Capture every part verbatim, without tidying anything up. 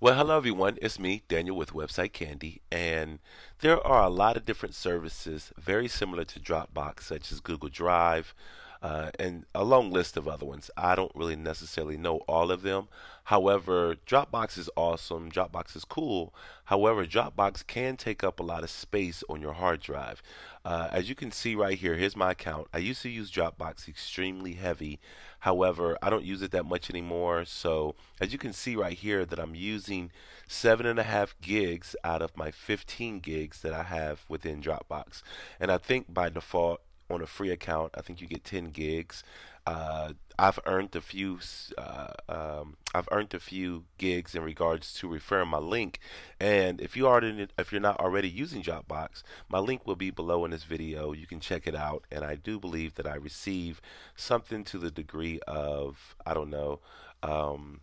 Well, hello everyone, it's me, Daniel, with Website Candy, and there are a lot of different services very similar to Dropbox, such as Google Drive, uh, and a long list of other ones. I don't really necessarily know all of them. However, Dropbox is awesome, Dropbox is cool. However, Dropbox can take up a lot of space on your hard drive. Uh, as you can see right here, here's my account. I used to use Dropbox extremely heavy. However, I don't use it that much anymore. So as you can see right here that I'm using seven and a half gigs out of my fifteen gigs that I have within Dropbox, and I think by default on a free account I think you get ten gigs. Uh, I've earned a few. Uh, um, I've earned a few gigs in regards to referring my link. And if you already, if you're not already using Dropbox, my link will be below in this video. You can check it out. And I do believe that I receive something to the degree of I don't know. Um,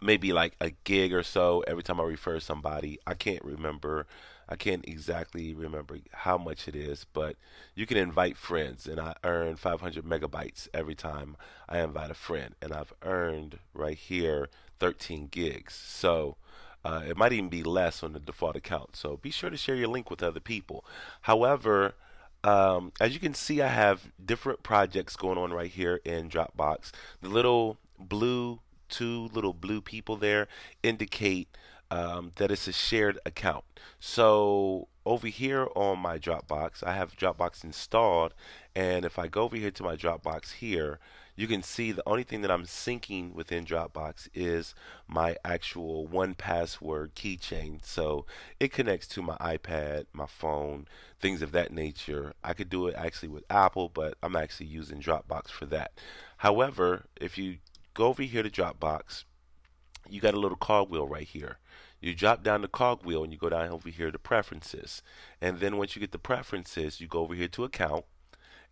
maybe like a gig or so every time I refer somebody. I can't remember, I can't exactly remember how much it is, but you can invite friends, and I earn five hundred megabytes every time I invite a friend, and I've earned right here thirteen gigs. So uh, it might even be less on the default account, so be sure to share your link with other people. However, um, as you can see, I have different projects going on right here in Dropbox. The little blue two little blue people there indicate um, that it's a shared account. So over here on my Dropbox, I have Dropbox installed, and if I go over here to my Dropbox here, you can see the only thing that I'm syncing within Dropbox is my actual one password keychain. So it connects to my iPad, my phone, things of that nature. I could do it actually with Apple, but I'm actually using Dropbox for that. However, if you go over here to Dropbox, you got a little cogwheel right here. You drop down the cogwheel and you go down over here to preferences, and then once you get the preferences, you go over here to account,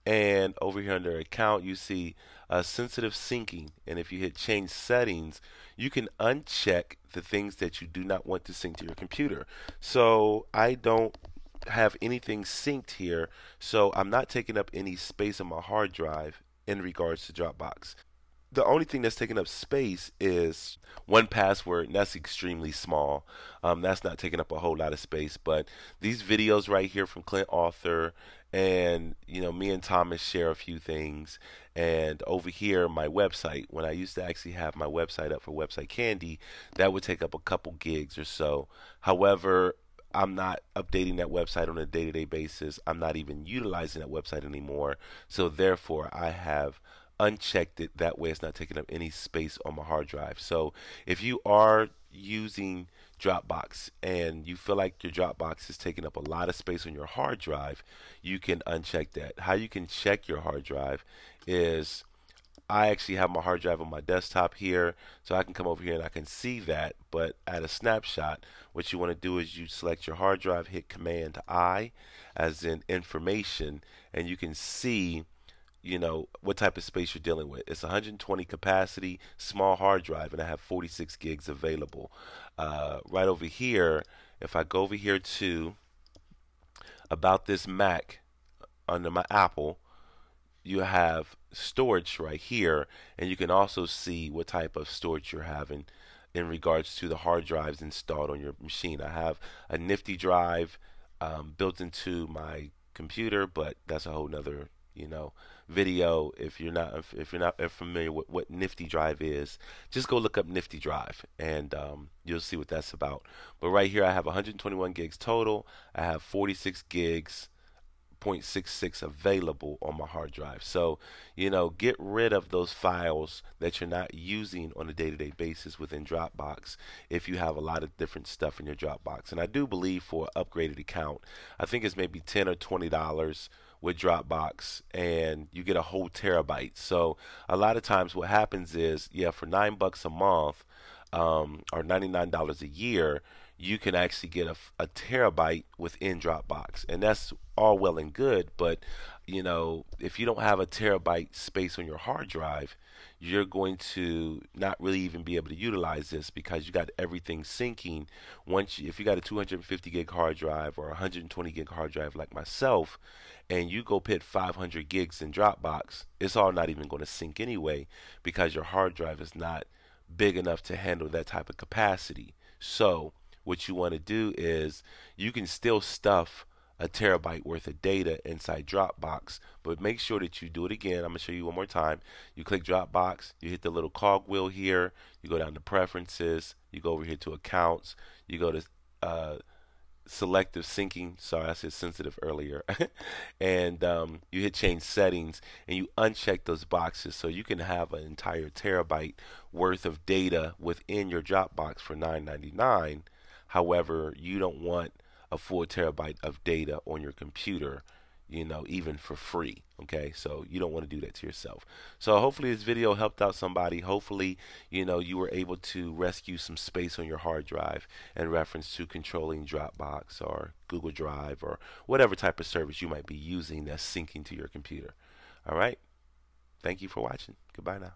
and over here under account you see uh, sensitive syncing, and if you hit change settings, you can uncheck the things that you do not want to sync to your computer. So I don't have anything synced here, so I'm not taking up any space on my hard drive in regards to Dropbox. The only thing that's taking up space is one password, and that's extremely small. Um, that's not taking up a whole lot of space, but these videos right here from Clint Arthur, and you know, me and Thomas share a few things, and over here my website, when I used to actually have my website up for Website Candy, that would take up a couple gigs or so. However, I'm not updating that website on a day-to-day basis. I'm not even utilizing that website anymore, so therefore I have unchecked it. That way it's not taking up any space on my hard drive. So if you are using Dropbox and you feel like your Dropbox is taking up a lot of space on your hard drive, you can uncheck that. How you can check your hard drive is, I actually have my hard drive on my desktop here, so I can come over here and I can see that, but at a snapshot, what you want to do is you select your hard drive, hit command I as in information, and you can see, you know, what type of space you're dealing with. It's one hundred twenty capacity, small hard drive, and I have forty-six gigs available. Uh, right over here, if I go over here to About This Mac under my Apple, you have storage right here, and you can also see what type of storage you're having in regards to the hard drives installed on your machine. I have a Nifty drive um, built into my computer, but that's a whole nother, you know, video. If you're not if, if you're not familiar with what Nifty drive is, just go look up Nifty drive, and um, you'll see what that's about. But right here I have one hundred twenty-one gigs total. I have forty-six gigs point six six available on my hard drive. So, you know, get rid of those files that you're not using on a day-to-day basis within Dropbox if you have a lot of different stuff in your Dropbox. And I do believe for an upgraded account, I think it's maybe ten or twenty dollars with Dropbox, and you get a whole terabyte. So a lot of times what happens is, yeah, for nine bucks a month um, or ninety-nine dollars a year, you can actually get a, a terabyte within Dropbox, and that's all well and good, but you know, if you don't have a terabyte space on your hard drive, you're going to not really even be able to utilize this because you got everything syncing. Once you, if you got a two hundred fifty gig hard drive or one hundred twenty gig hard drive like myself, and you go put five hundred gigs in Dropbox, it's all not even going to sync anyway because your hard drive is not big enough to handle that type of capacity. So what you want to do is you can still stuff a terabyte worth of data inside Dropbox, but make sure that you do it again. I'm going to show you one more time. You click Dropbox, you hit the little cogwheel here, you go down to Preferences, you go over here to Accounts, you go to uh, Selective Syncing, sorry I said sensitive earlier, and um, you hit Change Settings, and you uncheck those boxes so you can have an entire terabyte worth of data within your Dropbox for nine ninety-nine. However, you don't want a full terabyte of data on your computer, you know, even for free. Okay, so you don't want to do that to yourself. So hopefully this video helped out somebody. Hopefully, you know, you were able to rescue some space on your hard drive in reference to controlling Dropbox or Google Drive or whatever type of service you might be using that's syncing to your computer. All right, thank you for watching. Goodbye now.